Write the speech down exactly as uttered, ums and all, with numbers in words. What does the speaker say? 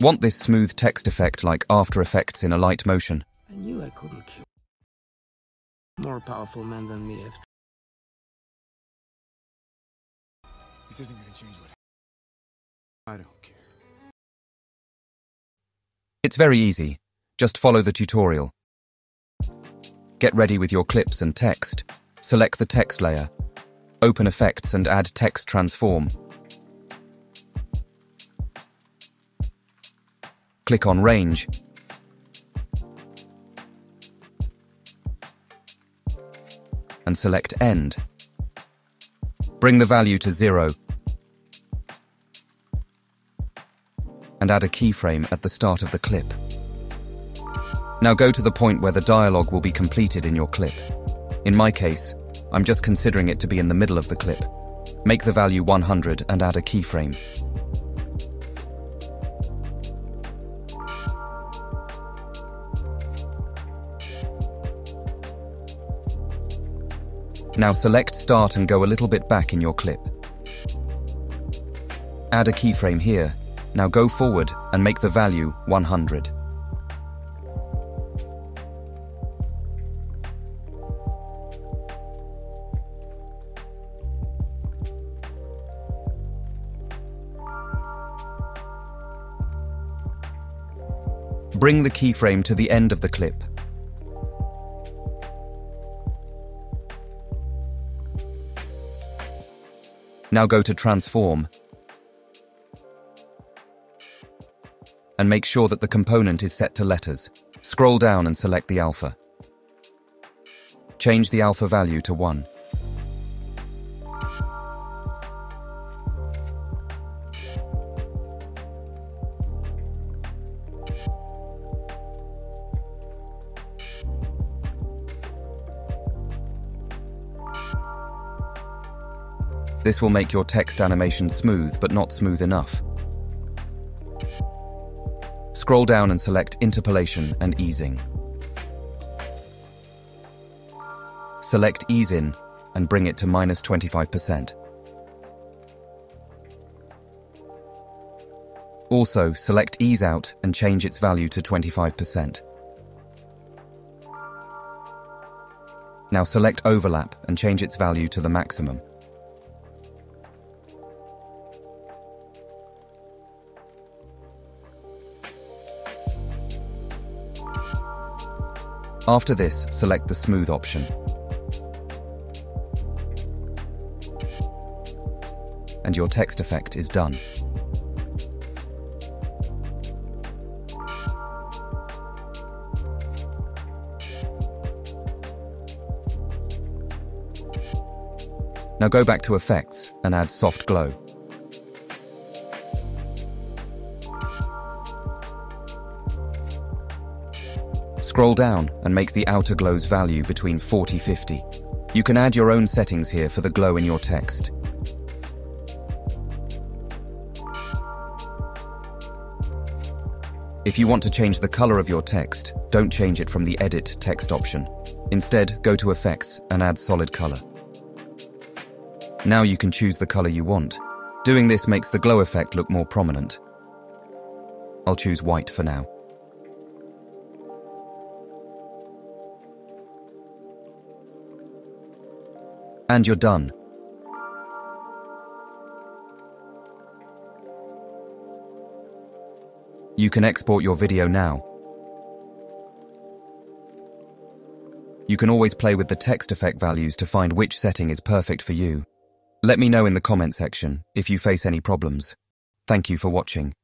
Want this smooth text effect like After Effects in Alight Motion? I knew I couldn't kill more powerful men than me. This isn't going to change what I don't care. It's very easy. Just follow the tutorial. Get ready with your clips and text. Select the text layer. Open Effects and add Text Transform. Click on Range. And select End. Bring the value to zero. And add a keyframe at the start of the clip. Now go to the point where the dialogue will be completed in your clip. In my case, I'm just considering it to be in the middle of the clip. Make the value one hundred and add a keyframe. Now select Start and go a little bit back in your clip. Add a keyframe here. Now go forward and make the value one hundred. Bring the keyframe to the end of the clip. Now go to Transform and make sure that the component is set to letters. Scroll down and select the alpha. Change the alpha value to one. This will make your text animation smooth, but not smooth enough. Scroll down and select Interpolation and Easing. Select Ease In and bring it to minus twenty-five percent. Also, select Ease Out and change its value to twenty-five percent. Now select Overlap and change its value to the maximum. After this, select the Smooth option and your text effect is done. Now go back to Effects and add Soft Glow. Scroll down and make the outer glow's value between forty to fifty. You can add your own settings here for the glow in your text. If you want to change the color of your text, don't change it from the Edit Text option. Instead, go to Effects and add Solid Color. Now you can choose the color you want. Doing this makes the glow effect look more prominent. I'll choose white for now. And you're done. You can export your video now. You can always play with the text effect values to find which setting is perfect for you. Let me know in the comment section if you face any problems. Thank you for watching.